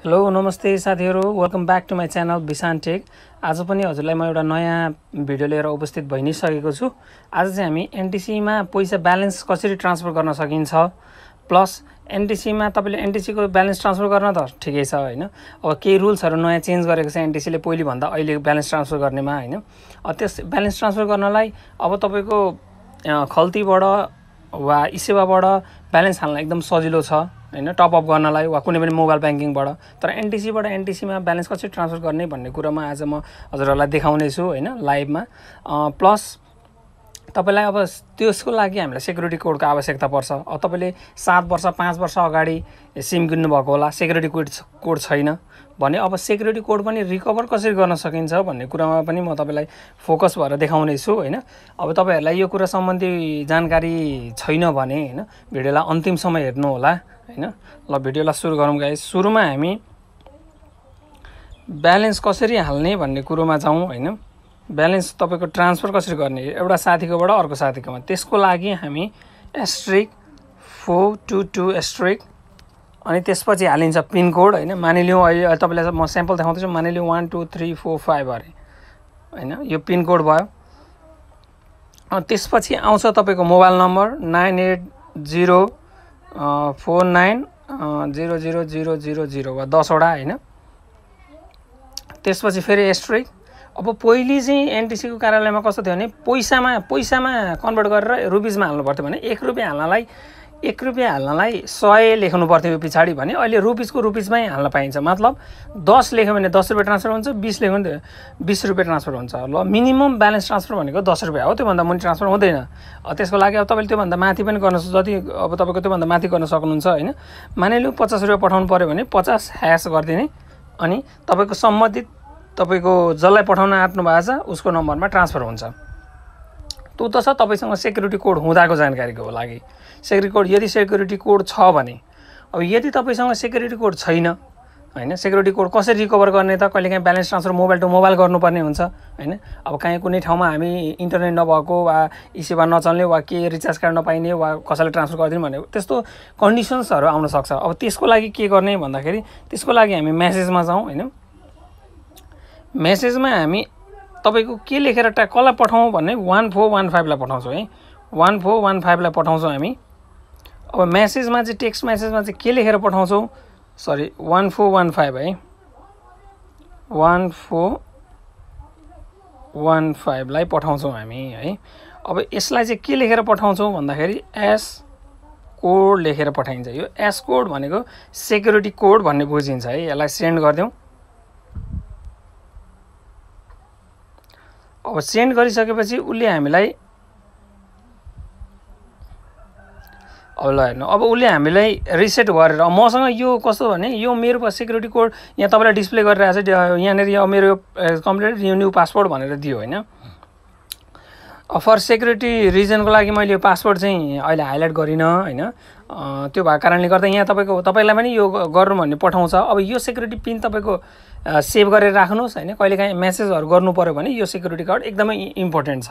Hello नमस्ते साथीहरु, welcome back to my channel Bishant take. आज पनि हजुरलाई म एउटा नयाँ भिडियो लिएर उपस्थित भइ नै सकेको छु। आज चाहिँ हामी एनटीसी मा पैसा ब्यालेन्स कसरी ट्रान्सफर गर्न सकिन्छ, प्लस एनटीसी मा तपाईले एनटीसी को ब्यालेन्स ट्रान्सफर गर्न त ठिकै छ हैन, अब केही रुल्सहरु नयाँ चेन्ज गरेको छ एनटीसी ले पहिले भन्दा अहिले ब्यालेन्स ट्रान्सफर गर्नेमा हैन। त्यस ब्यालेन्स ट्रान्सफर गर्नलाई अब तपाईको खल्तीबाट वा इसेवाबाट ब्यालेन्स हाल्न एकदम सजिलो छ हैन, टप अप गर्नलाई वा कुनै पनि मोबाइल बैंकिङबाट। तर एनटीसी बाट एनटीसी मा ब्यालेन्स कसरी ट्रान्सफर गर्ने भन्ने कुरामा आज म हजुरहरूलाई देखाउने छु हैन लाइभमा। प्लस तपाईलाई अब त्यसको लागि हामीलाई सेक्युरिटी कोडको आवश्यकता पर्छ। अब तपाईले 7 वर्ष 5 वर्ष अगाडि सिम किन्नु भएको होला, सेक्युरिटी कोड छैन भने अब सेक्युरिटी कोड पनि रिकभर कसरी गर्न सकिन्छ भन्ने कुरामा पनि म तपाईलाई फोकस भएर देखाउने छु हैन। अब तपाईहरुलाई यो कुरा सम्बन्धी जानकारी छैन भने हैन भिडियोलाई अन्तिम समय हेर्नु होला हैन। ल भिडियोलाई सुरु गरौँ गाइस। सुरुमा हामी ब्यालेन्स कसरी हाल्ने भन्ने कुरामा जाउँ हैन। ब्यालेन्स तपाईको ट्रान्सफर कसरी गर्ने एउटा साथीकोबाट अर्को साथीकोमा, त्यसको लागि हामी *422* अनि त्यसपछि हालिन्छ पिन कोड हैन। मानिलिउँ अहिले तपाईलाई म स्याम्पल देखाउँदै छु, मानिलिउँ 12345 अरे हैन, यो पिन कोड भयो। अनि त्यसपछि आउँछ तपाईको मोबाइल नम्बर 9804900000 वा 10 वटा हैन। त्यसपछि फेरि *। अब पहिले चाहिँ एनटीसी को कार्यालयमा कस्तो थियो भने पैसामा कन्भर्ट गरेर रुपीजमा हाल्नु पर्थ्यो भने एक रुपैयाँ हाल्नलाई 100 लेख्नु पर्थ्यो यो पछाडी भने, अहिले रुपीजको रुपीजमै हाल्न पाइन्छ। मतलब 10 लेख्यो भने 10 रुपैयाँ ट्रान्सफर हुन्छ, 20 लेख्यो भने 20 रुपैयाँ ट्रान्सफर हुन्छ। ल मिनिमम ब्यालेन्स ट्रान्सफर भनेको 10 रुपैयाँ हो, त्योभन्दा मुनि ट्रान्सफर हुँदैन। त्यसको लागि अब तपाईले त्योभन्दा माथि पनि गर्न जति अब तपाईको त्योभन्दा माथि गर्न सक्नुहुन्छ हैन। मानिलिउँ 50 रुपैयाँ पठाउनु पर्यो भने 50 # गर्दिने अनि तपाईको सम्बन्धित तपाईको जसलाई पठाउन आट्नु भएको छ उसको नम्बरमा ट्रान्सफर हुन्छ। त्यो त छ तपाईसँग सेक्युरिटी कोड हुँदाको जानकारीको लागि। सेक्युरिटी कोड यदि सेक्युरिटी कोड छ भने, अब यदि तपाईसँग सेक्युरिटी कोड छैन हैन, सेक्युरिटी कोड कसरी रिकभर गर्ने त? कहिलेकाहीँ balance transfer mobile to mobile गर्नुपर्ने हुन्छ हैन। अब कहीँ कुनै ठाउँमा हामी इन्टरनेट नभएको वा इसेवा नचल्ने वा के रिचार्ज कार्ड नपाइने वा कसैले ट्रान्सफर गरिदिनु भने त्यस्तो कन्डिसन्सहरु आउन सक्छ। अब त्यसको लागि के गर्ने भन्दाखेरि त्यसको लागि हामी मेसेजमा जाउँ हैन। मेसेजमा हामी तपाईको के लेखेर कसलाई पठाउँ भन्ने 1415 लाई पठाउँछौँ है, 1415 लाई पठाउँछौँ हामी। अब मेसेजमा चाहिँ टेक्स्ट मेसेजमा चाहिँ के लेखेर पठाउँछौँ, सरी 1415 है, 1415 लाई पठाउँछौँ हामी है। अब यसलाई चाहिँ के लेखेर पठाउँछौँ भन्दाखेरि *कोड लेखेर पठाइन्छ। यो *कोड भनेको सेक्युरिटी कोड भन्ने बुझिन्छ है। यसलाई सेन्ड गर्दियौँ। अब सेन्ड गरिसकेपछि उले हामीलाई अब ल हेर्नु, अब उले हामीलाई रिसेट गरेर मसँग यो कस्तो भने यो मेरो सेक्युरिटी कोड यहाँ तपाईँलाई डिस्प्ले गरिरहेको छ, यहाँनेर यो मेरो कम्प्लिट न्यू पासवर्ड भनेर दियो हैन। फर सेक्युरिटी रिजनको लागि मैले यो पासवर्ड चाहिँ अहिले हाइलाइट गरिनँ हैन, त्यो भएको कारणले गर्दा यहाँ तपाईँलाई पनि यो गर्नु भन्ने पठाउँछ। अब यो सेक्युरिटी पिन तपाईँको सेभ गरेर राख्नुस् हैन। कहिलेकाहीँ मेसेजहरु गर्नु पर्यो भने यो सेक्युरिटी कोड एकदमै इम्पोर्टेन्ट छ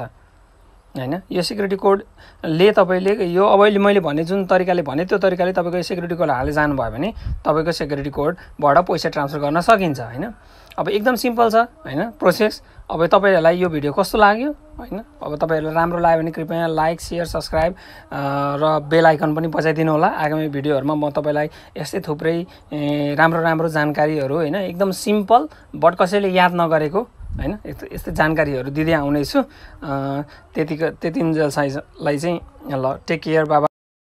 हैन। यो सेक्युरिटी कोडले तपाईले यो अब मैले भने जुन तरिकाले भने त्यो तरिकाले तपाईको सेक्युरिटी कोड हाले जानुभयो भने तपाईको सेक्युरिटी कोडबाट पैसा ट्रान्सफर गर्न सकिन्छ हैन। अब एकदम सिम्पल छ हैन प्रोसेस। अब तपाईहरुलाई यो भिडियो कस्तो लाग्यो हैन, अब तपाईहरुलाई राम्रो लाग्यो भने कृपया लाइक शेयर सब्स्क्राइब र बेल आइकन पनि बजाइदिनु होला। आगामी भिडियोहरुमा म तपाईलाई यस्तै थुप्रै राम्रो जानकारीहरु हैन एकदम सिम्पल बट कसैले याद नगरेको हैन यस्तै जानकारीहरु दिदै आउने छु। त्यतिन्जेललाई चाहिँ ल टेक केयर बाबा।